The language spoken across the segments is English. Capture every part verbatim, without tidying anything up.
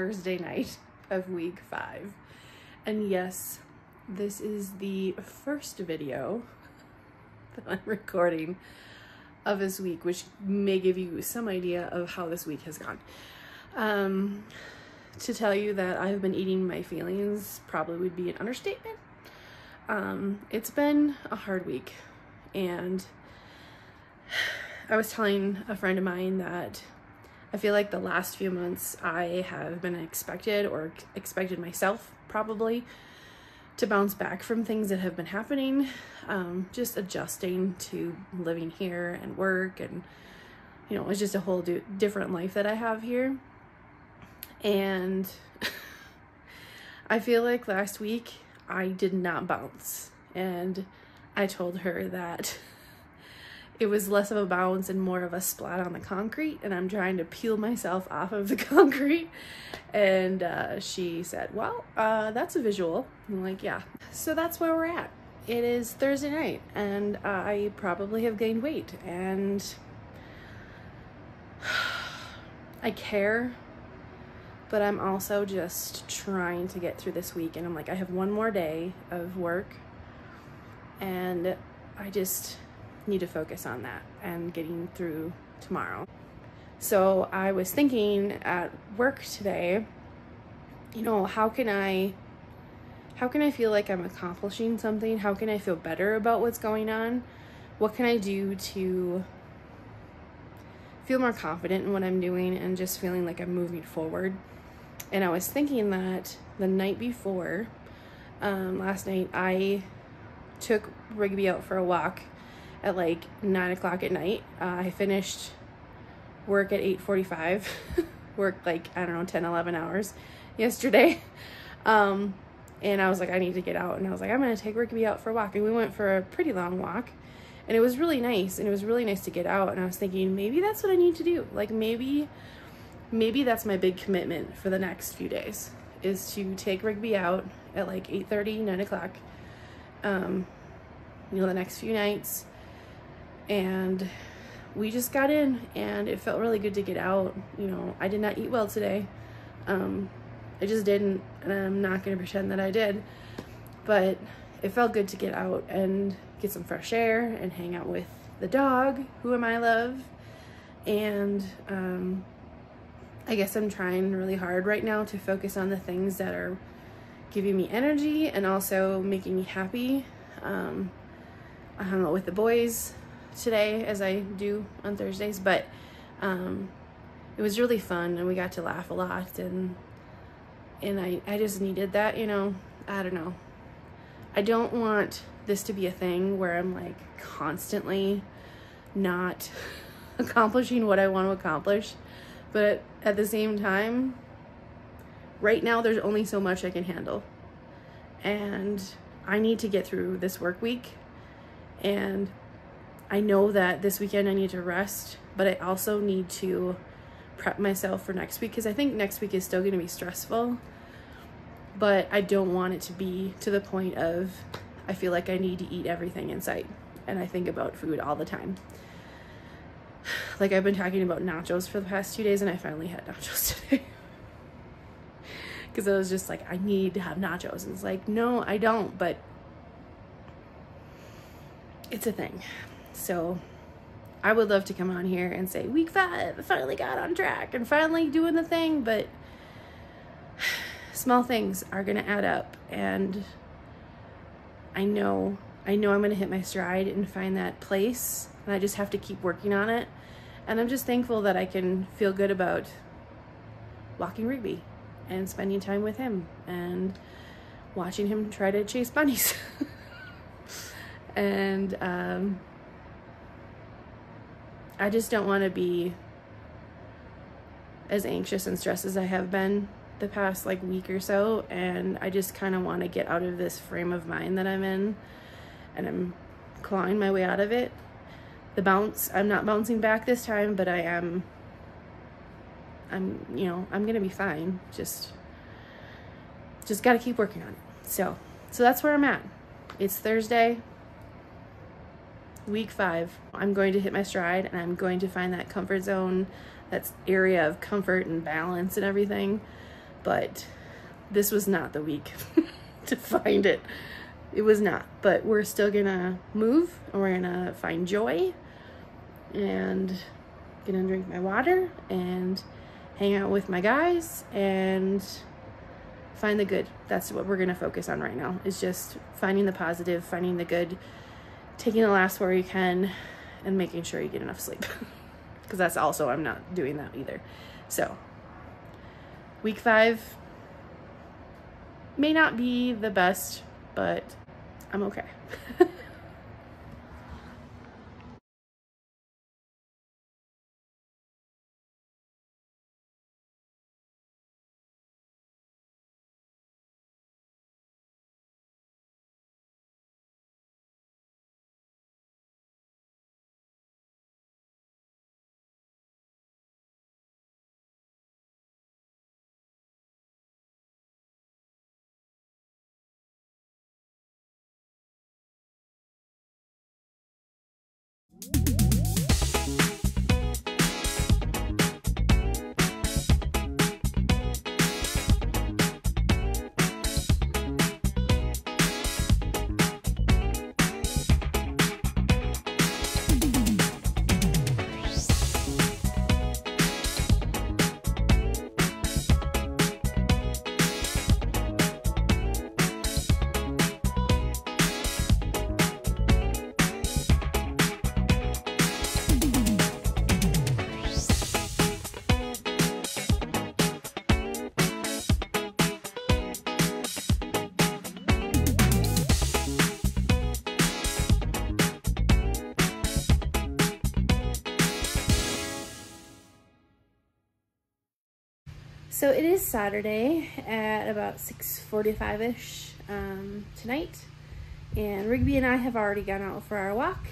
Thursday night of week five. And yes, this is the first video that I'm recording of this week, which may give you some idea of how this week has gone. Um, to tell you that I've been eating my feelings probably would be an understatement. Um, it's been a hard week, and I was telling a friend of mine that I feel like the last few months I have been expected, or expected myself probably, to bounce back from things that have been happening, um, just adjusting to living here and work, and you know, it's just a whole do different life that I have here. And I feel like last week I did not bounce, and I told her that it was less of a bounce and more of a splat on the concrete, and I'm trying to peel myself off of the concrete. And uh, she said, well, uh, that's a visual. I'm like, yeah. So that's where we're at. It is Thursday night, and I probably have gained weight, and I care, but I'm also just trying to get through this week. And I'm like, I have one more day of work, and I just need to focus on that and getting through tomorrow. So I was thinking at work today, you know, how can I, how can I feel like I'm accomplishing something? How can I feel better about what's going on? What can I do to feel more confident in what I'm doing and just feeling like I'm moving forward? And I was thinking that the night before, um, last night, I took Rigby out for a walk at like nine o'clock at night. Uh, I finished work at eight forty-five, worked like, I don't know, ten, eleven hours yesterday. Um, and I was like, I need to get out. And I was like, I'm gonna take Rigby out for a walk. And we went for a pretty long walk, and it was really nice. And it was really nice to get out. And I was thinking, maybe that's what I need to do. Like maybe, maybe that's my big commitment for the next few days, is to take Rigby out at like eight thirty, nine o'clock, um, you know, the next few nights. And we just got in, and it felt really good to get out. You know, I did not eat well today. Um, I just didn't, and I'm not gonna pretend that I did, but it felt good to get out and get some fresh air and hang out with the dog, whom I love. And um, I guess I'm trying really hard right now to focus on the things that are giving me energy and also making me happy. Um, I hung out with the boys today, as I do on Thursdays, but um, it was really fun, and we got to laugh a lot, and and I, I just needed that, you know. I don't know. I don't want this to be a thing where I'm like constantly not accomplishing what I want to accomplish, but at the same time, right now there's only so much I can handle, and I need to get through this work week. And I know that this weekend I need to rest, but I also need to prep myself for next week, because I think next week is still going to be stressful, but I don't want it to be to the point of I feel like I need to eat everything in sight, and I think about food all the time. Like, I've been talking about nachos for the past two days, and I finally had nachos today because I was just like, I need to have nachos, and it's like, no, I don't, but it's a thing. So I would love to come on here and say week five, I finally got on track and finally doing the thing, but small things are gonna add up, and I know, I know I'm gonna hit my stride and find that place, and I just have to keep working on it. And I'm just thankful that I can feel good about walking Rigby and spending time with him and watching him try to chase bunnies. And um, I just don't want to be as anxious and stressed as I have been the past like week or so, and I just kind of want to get out of this frame of mind that I'm in, and I'm clawing my way out of it. The bounce, I'm not bouncing back this time, but I am, I'm, you know, I'm gonna be fine. Just, just gotta keep working on it. So, so that's where I'm at. It's Thursday, week five. I'm going to hit my stride, and I'm going to find that comfort zone, that area of comfort and balance and everything but this was not the week to find it. It was not, but we're still gonna move and we're gonna find joy and gonna drink my water and hang out with my guys and find the good. That's what we're gonna focus on right now, is just finding the positive, finding the good, taking the last where you can, and making sure you get enough sleep. Because that's also, I'm not doing that either. So week five may not be the best, but I'm okay. So it is Saturday at about six forty-five-ish um, tonight, and Rigby and I have already gone out for our walk.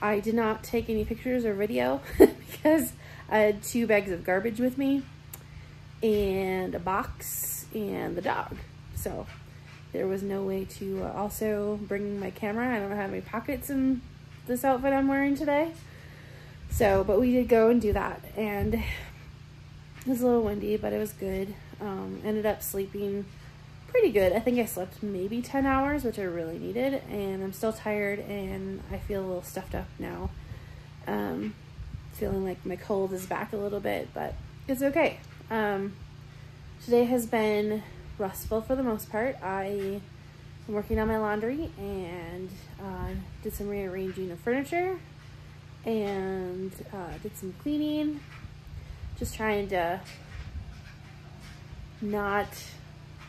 I did not take any pictures or video because I had two bags of garbage with me and a box and the dog. So there was no way to uh, also bring my camera. I don't have any pockets in this outfit I'm wearing today. So, but we did go and do that, and it was a little windy, but it was good. Um, ended up sleeping pretty good. I think I slept maybe ten hours, which I really needed, and I'm still tired, and I feel a little stuffed up now. Um, feeling like my cold is back a little bit, but it's okay. Um, today has been restful for the most part. I am working on my laundry and uh, did some rearranging of furniture and uh, did some cleaning. Just trying to not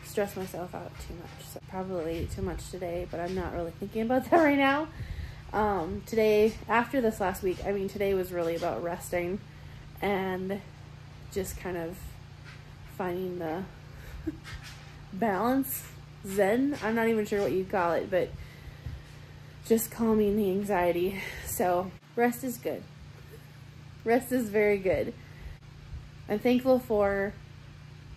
stress myself out too much. So probably too much today, but I'm not really thinking about that right now. Um, today, after this last week, I mean, today was really about resting and just kind of finding the balance, zen. I'm not even sure what you'd call it, but just calming the anxiety. So rest is good. Rest is very good. I'm thankful for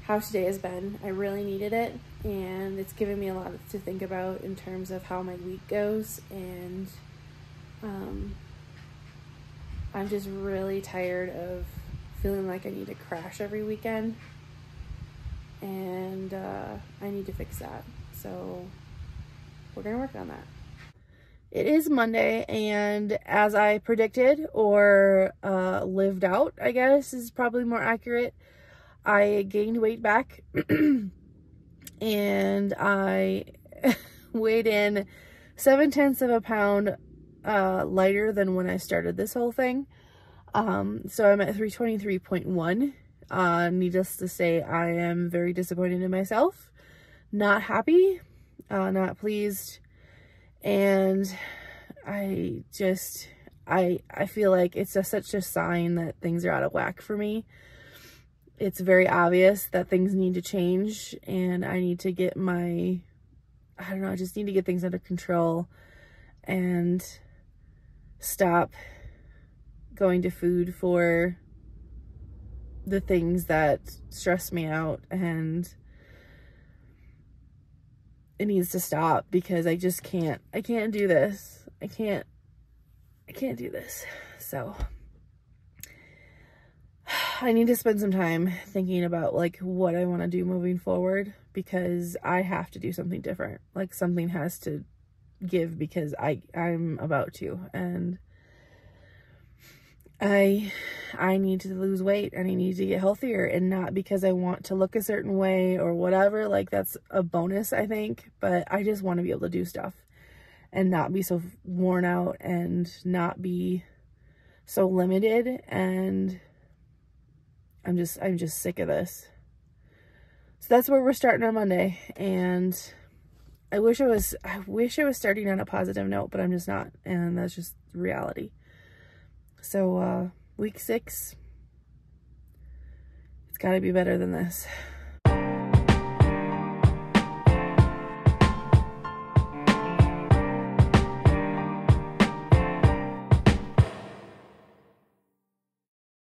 how today has been. I really needed it, and it's given me a lot to think about in terms of how my week goes, and um, I'm just really tired of feeling like I need to crash every weekend, and uh, I need to fix that. So we're gonna work on that. It is Monday, and as I predicted, or uh, lived out, I guess is probably more accurate, I gained weight back and I weighed in seven tenths of a pound uh, lighter than when I started this whole thing. Um, so I'm at three twenty-three point one. Uh, needless to say, I am very disappointed in myself, not happy, uh, not pleased. And I just, I, I feel like it's just such a sign that things are out of whack for me. It's very obvious that things need to change, and I need to get my, I don't know, I just need to get things under control and stop going to food for the things that stress me out, and it needs to stop, because I just can't, I can't do this. I can't, I can't do this. So I need to spend some time thinking about like what I want to do moving forward, because I have to do something different. Like something has to give, because I I'm about to, and I I need to lose weight and I need to get healthier, and not because I want to look a certain way or whatever. Like that's a bonus, I think, but I just want to be able to do stuff and not be so worn out and not be so limited. And I'm just I'm just sick of this. So that's where we're starting on Monday, and I wish I was I wish I was starting on a positive note, but I'm just not, and that's just reality. So, uh, week six, it's gotta be better than this.